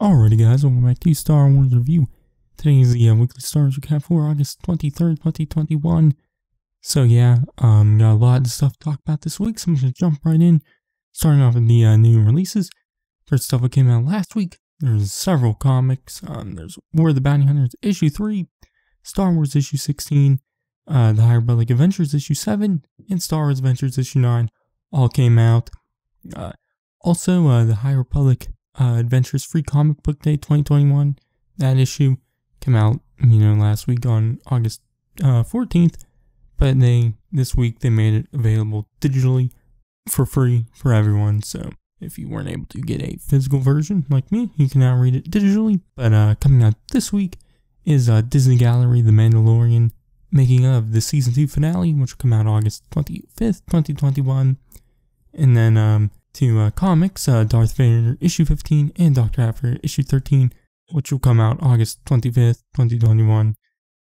Alrighty guys, welcome back to Star Wars Review. Today is the weekly Star Wars recap for August 23rd, 2021. So yeah, got a lot of stuff to talk about this week, so I'm just going to jump right in. Starting off with the new releases. First stuff that came out last week, there's several comics. There's War of the Bounty Hunters issue 3, Star Wars issue 16, The High Republic Adventures issue 7, and Star Wars Adventures issue 9 all came out. Also, The High Republic Adventures Free Comic Book Day 2021. That issue came out, last week on August 14th, but this week they made it available digitally for free for everyone. So if you weren't able to get a physical version like me, you can now read it digitally. But coming out this week is Disney Gallery, The Mandalorian, making of the season 2 finale, which will come out August 25th, 2021, and then to comics, Darth Vader issue 15 and Doctor Aphra issue 13, which will come out August 25th, 2021.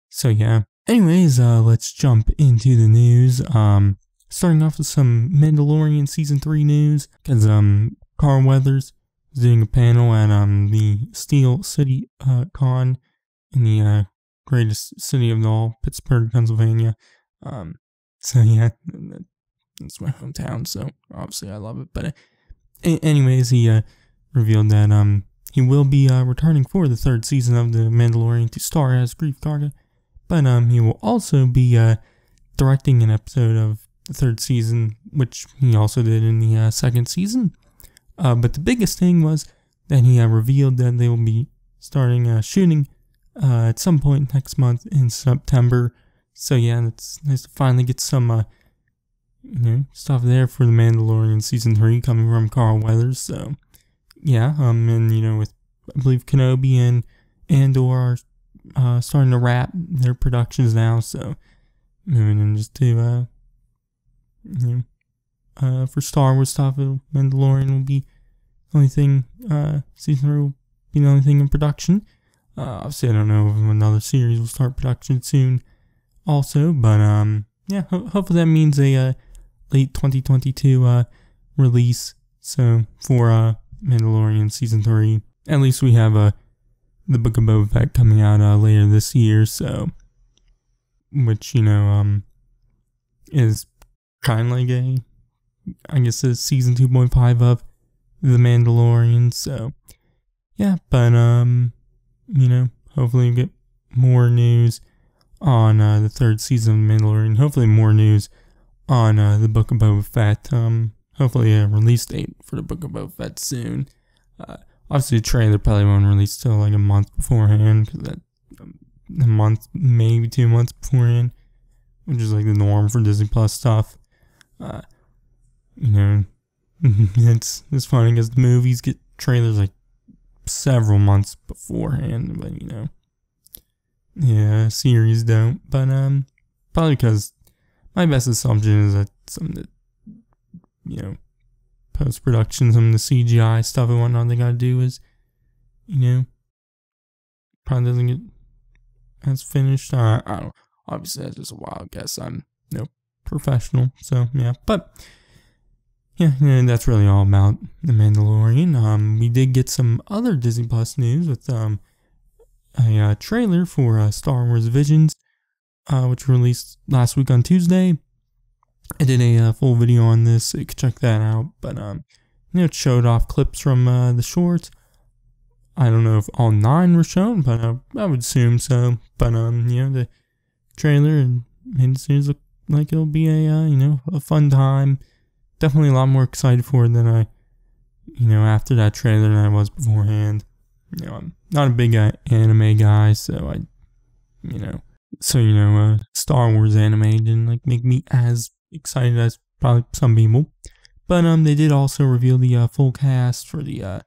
So yeah. Anyways, let's jump into the news. Starting off with some Mandalorian season 3 news, because Carl Weathers is doing a panel at the Steel City Con in the greatest city of all, Pittsburgh, Pennsylvania. So yeah. It's my hometown, so obviously I love it. But anyways, he revealed that he will be returning for the 3rd season of The Mandalorian to star as Greef Karga. But he will also be directing an episode of the 3rd season, which he also did in the 2nd season. But the biggest thing was that he revealed that they will be starting shooting at some point next month in September. So yeah, it's nice to finally get some stuff there for The Mandalorian season 3 coming from Carl Weathers. So yeah, and with I believe Kenobi and Andor are starting to wrap their productions now, so moving in just to for Star Wars stuff, Mandalorian will be the only thing, season 3 will be the only thing in production. Obviously I don't know if another series will start production soon also, but yeah, hopefully that means a late 2022 release. So for Mandalorian season 3, at least we have the Book of Boba Fett coming out later this year, so which is kind of like I guess a season 2.5 of the Mandalorian. So yeah, but hopefully we get more news on the 3rd season of Mandalorian, hopefully more news on the Book of Boba Fett, hopefully a release date for the Book of Boba Fett soon. Obviously the trailer probably won't release till like a month beforehand, cause that a month, maybe 2 months beforehand, which is like the norm for Disney+ stuff. It's funny because the movies get trailers like several months beforehand, but yeah, series don't. But probably because my best assumption is that some of the post production, some of the CGI stuff and whatnot they gotta do is probably doesn't get as finished. I don't know. Obviously that's just a wild guess. I'm no professional, so yeah. But yeah, that's really all about The Mandalorian. We did get some other Disney Plus news with a trailer for Star Wars Visions, which released last week on Tuesday. I did a full video on this, so you can check that out. But it showed off clips from the shorts. I don't know if all 9 were shown, but I would assume so. But the trailer and the series look like it'll be a a fun time. Definitely a lot more excited for it than I after that trailer than I was beforehand. I'm not a big anime guy, so Star Wars anime didn't make me as excited as probably some people. But they did also reveal the full cast for the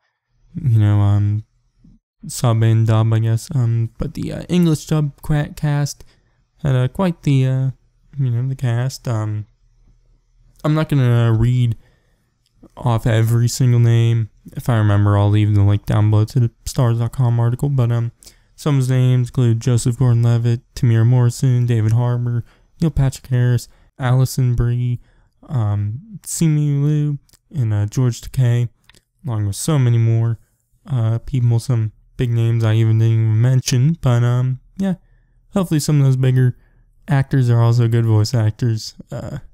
sub and dub, I guess. But the English dub cast had quite the the cast. I'm not gonna read off every single name. If I remember, I'll leave the link down below to the stars.com article. But some of his names include Joseph Gordon-Levitt, Tamir Morrison, David Harbour, Neil Patrick Harris, Allison Brie, Simi Liu, and George Takei, along with so many more. people, some big names I even didn't even mention, but yeah, hopefully some of those bigger actors are also good voice actors.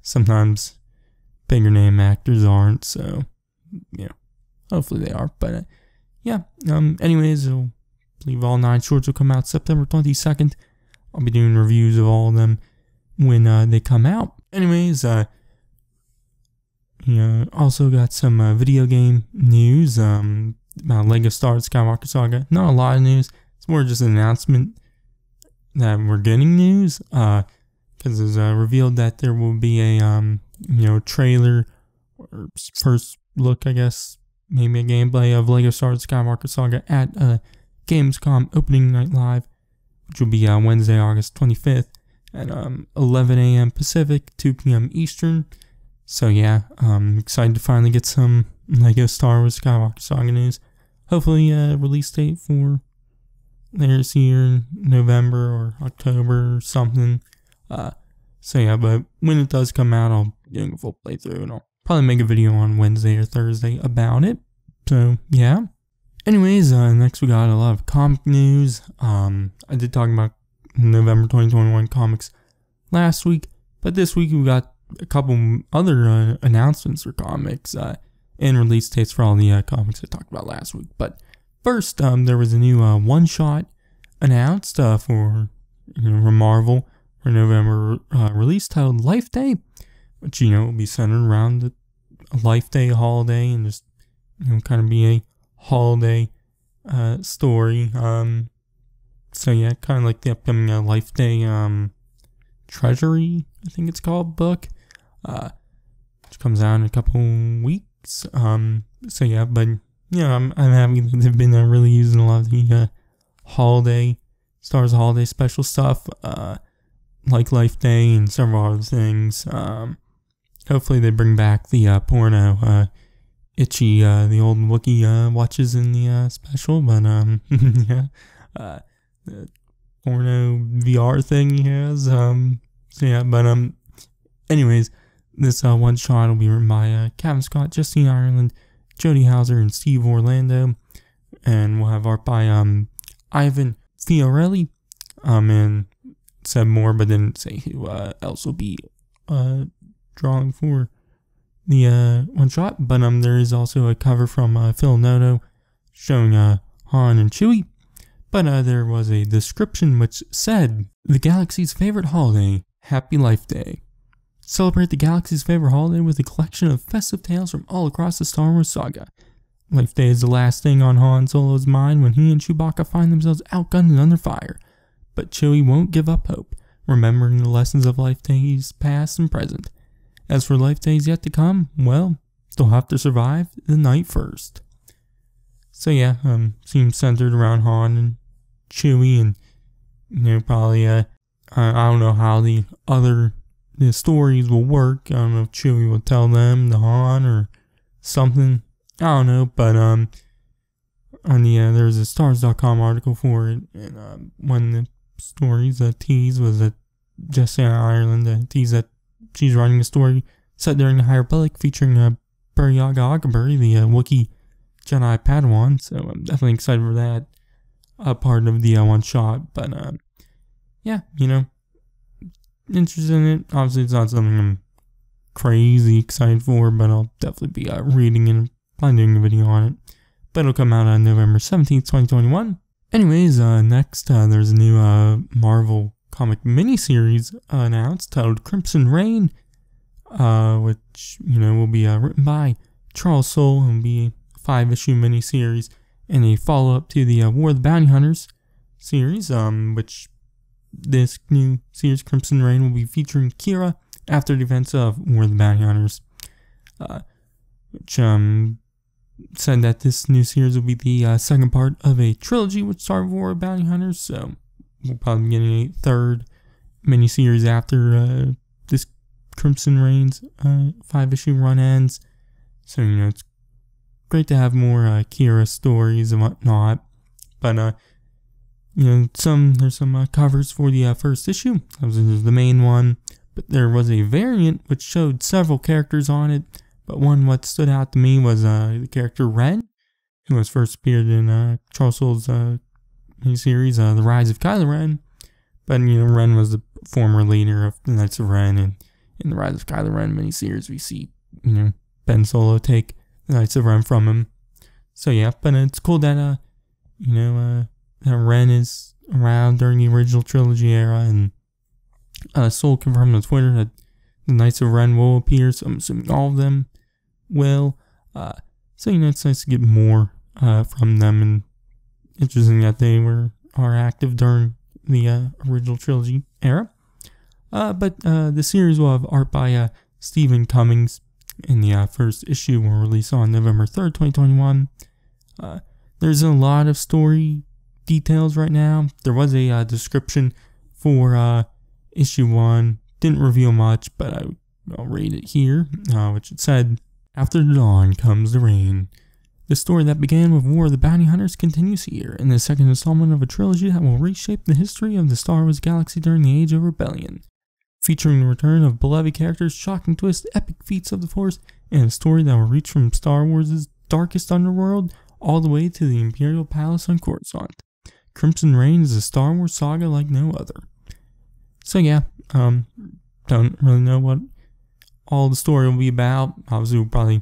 Sometimes bigger name actors aren't, so you know, hopefully they are. But yeah, anyways, I believe all 9 shorts will come out September 22nd. I'll be doing reviews of all of them when they come out. Anyways, you know, also got some video game news about LEGO Star Wars: Skywalker Saga. Not a lot of news. It's more just an announcement that we're getting news, because it's revealed that there will be a you know, trailer or first look, I guess, maybe a gameplay of LEGO Star Wars: Skywalker Saga at Gamescom Opening Night Live, which will be Wednesday, August 25th at 11 a.m. Pacific, 2 p.m. Eastern. So yeah, I'm excited to finally get some LEGO Star Wars Skywalker Saga news. Hopefully release date for later this year in November or October or something. So yeah, but when it does come out, I'll be doing a full playthrough and I'll probably make a video on Wednesday or Thursday about it. So yeah. Anyways, next we got a lot of comic news. I did talk about November 2021 comics last week, but this week we got a couple other announcements for comics and release dates for all the comics I talked about last week. But first, there was a new one-shot announced for, you know, Marvel for November release, titled Life Day, which, you know, will be centered around the Life Day holiday and just, you know, kind of be a holiday story. So yeah, kind of like the upcoming Life Day Treasury, I think it's called, book, which comes out in a couple weeks. So yeah, but you know, I'm happy that they've been really using a lot of the holiday, Star Wars holiday special stuff, like Life Day and several other things. Hopefully they bring back the porno Itchy, the old Wookiee watches in the special, but yeah, the porno VR thing he has. So yeah, but anyways, this one shot will be written by Kevin Scott, Justine Ireland, Jody Hauser, and Steve Orlando, and we'll have art by Ivan Fiorelli. And said more, but didn't say who else will be drawing for the one shot. But there is also a cover from Phil Noto showing Han and Chewie. But there was a description which said, "The galaxy's favorite holiday, Happy Life Day. Celebrate the galaxy's favorite holiday with a collection of festive tales from all across the Star Wars saga. Life Day is the last thing on Han Solo's mind when he and Chewbacca find themselves outgunned and under fire. But Chewie won't give up hope, remembering the lessons of Life Day's past and present. As for Life Days yet to come, well, they'll have to survive the night first." So yeah, seems centered around Han and Chewie, and you know, probably I don't know how the other stories will work. I don't know if Chewie will tell them to Han or something. I don't know, but on the there's a Stars.com article for it, and one of the stories that teased was that Justine Ireland teased that she's writing a story set during the High Republic featuring Buryaga Akaburi, the Wookiee Jedi Padawan. So I'm definitely excited for that part of the one shot. But yeah, you know, interested in it. Obviously, it's not something I'm crazy excited for, but I'll definitely be reading and probably doing a video on it. But it'll come out on November 17th, 2021. Anyways, next, there's a new Marvel comic miniseries announced titled Crimson Reign, which, you know, will be written by Charles Soule and be a 5-issue miniseries and a follow-up to the War of the Bounty Hunters series, which this new series, Crimson Reign, will be featuring Qi'ra after the events of War of the Bounty Hunters, which said that this new series will be the second part of a trilogy which started War of the Bounty Hunters, so we'll probably be getting a third miniseries after this Crimson Reign's 5-issue run ends. So, you know, it's great to have more Qi'ra stories and whatnot. But, you know, there's some covers for the first issue. That was the main one. But there was a variant which showed several characters on it. But what stood out to me was the character Ren, who has first appeared in Charles Soule's series, The Rise of Kylo Ren. But, you know, Ren was the former leader of the Knights of Ren, and in The Rise of Kylo Ren miniseries, we see, you know, Ben Solo take the Knights of Ren from him. So, yeah, but it's cool that, you know, that Ren is around during the original trilogy era, and Soul confirmed on Twitter that the Knights of Ren will appear, so I'm assuming all of them will. So, you know, it's nice to get more from them, and interesting that they are active during the original trilogy era. But the series will have art by Stephen Cummings, and the first issue will release on November 3rd, 2021. There's a lot of story details right now. There was a description for issue 1. Didn't reveal much, but I'll read it here, which it said, "After the dawn comes the rain." The story that began with War of the Bounty Hunters continues here in the second installment of a trilogy that will reshape the history of the Star Wars galaxy during the Age of Rebellion. Featuring the return of beloved characters, shocking twists, epic feats of the Force, and a story that will reach from Star Wars' darkest underworld all the way to the Imperial Palace on Coruscant. Crimson Reign is a Star Wars saga like no other. So yeah, don't really know what all the story will be about. Obviously we'll probably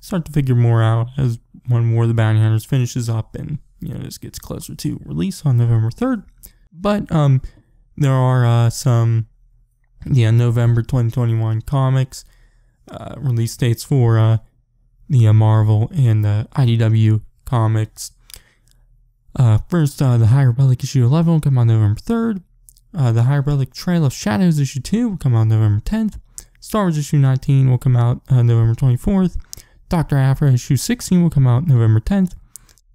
start to figure more out as one more of the Bounty Hunters finishes up and, you know, this gets closer to release on November 3rd. But there are some November 2021 comics release dates for the Marvel and IDW comics. First, The High Republic issue 11 will come on November 3rd. The High Republic Trail of Shadows issue 2 will come out November 10th. Star Wars issue 19 will come out November 24th. Doctor Aphra issue 16 will come out November 10th.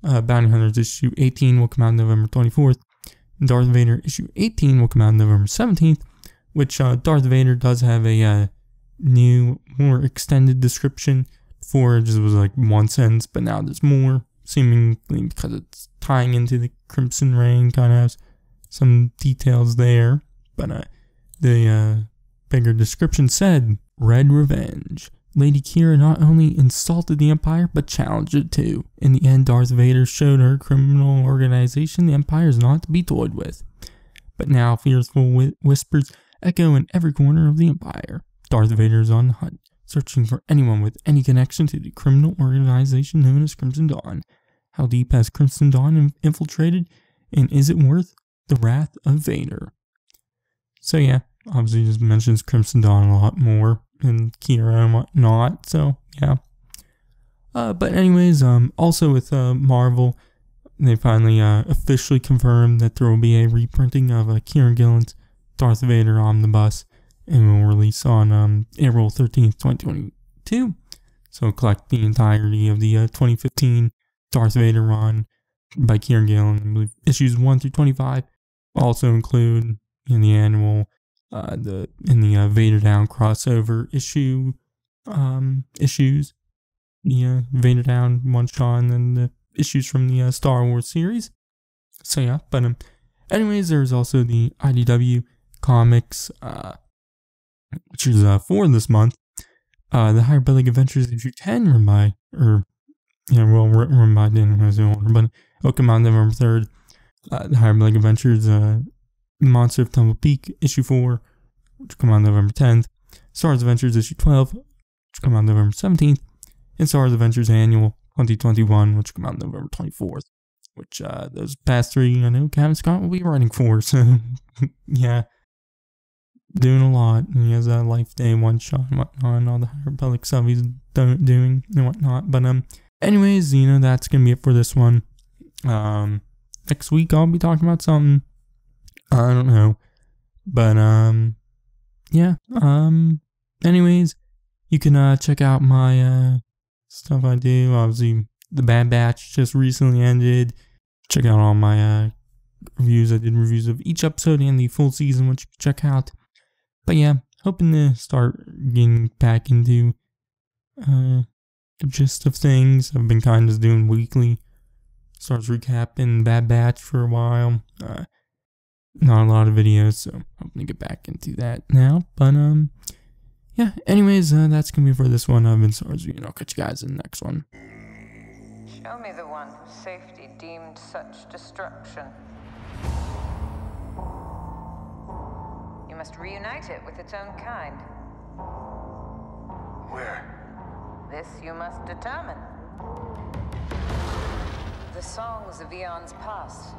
Bounty Hunters issue 18 will come out November 24th. Darth Vader issue 18 will come out November 17th, which Darth Vader does have a new, more extended description. Before it just was like one sentence, but now there's more, seemingly because it's tying into the Crimson Reign, kind of has some details there. But the bigger description said, "Red Revenge. Lady Qi'ra not only insulted the Empire, but challenged it too. In the end, Darth Vader showed her criminal organization the Empire is not to be toyed with. But now fearful whispers echo in every corner of the Empire. Darth Vader is on the hunt, searching for anyone with any connection to the criminal organization known as Crimson Dawn. How deep has Crimson Dawn infiltrated, and is it worth the wrath of Vader?" So yeah, obviously just mentions Crimson Dawn a lot more, and Qi'ra and whatnot, so yeah. But anyways, also with Marvel, they finally officially confirmed that there will be a reprinting of Kieran Gillen's Darth Vader Omnibus, and will release on April 13th, 2022. So collect the entirety of the 2015 Darth Vader run by Kieran Gillen. I believe issues 1 through 25 also include in the annual Vader Down crossover issue issues, the Vader Down one shot, and then the issues from the Star Wars series. So yeah, but anyways, there's also the IDW comics, which is for this month. The High Republic Adventures issue 10 run by, or yeah, well, run by Dan was the older, but it'll come out November 3rd. The High Republic Adventures Monster of Tumble Peak issue 4, which come out November 10th. Star Wars Adventures issue 12, which come out November 17th, and Star Wars Adventures Annual 2021, which come out November 24th. Which those past three, I know Kevin Scott will be writing for. So yeah, doing a lot. And he has a Life Day one shot and whatnot, and all the High Republic stuff he's doing and whatnot. But anyways, you know, that's gonna be it for this one. Next week I'll be talking about something. I don't know, but, yeah, anyways, you can, check out my, stuff I do. Obviously, the Bad Batch just recently ended. Check out all my, reviews. I did reviews of each episode and the full season, which you can check out. But yeah, hoping to start getting back into, the gist of things. I've been kind of doing weekly Star Wars recapping Bad Batch for a while, not a lot of videos, so I'm hoping to get back into that now. But, yeah, anyways, that's going to be it for this one. I've been Star Wars Review, and I'll catch you guys in the next one. Show me the one whose safety deemed such destruction. You must reunite it with its own kind. Where? This you must determine. The songs of eons past.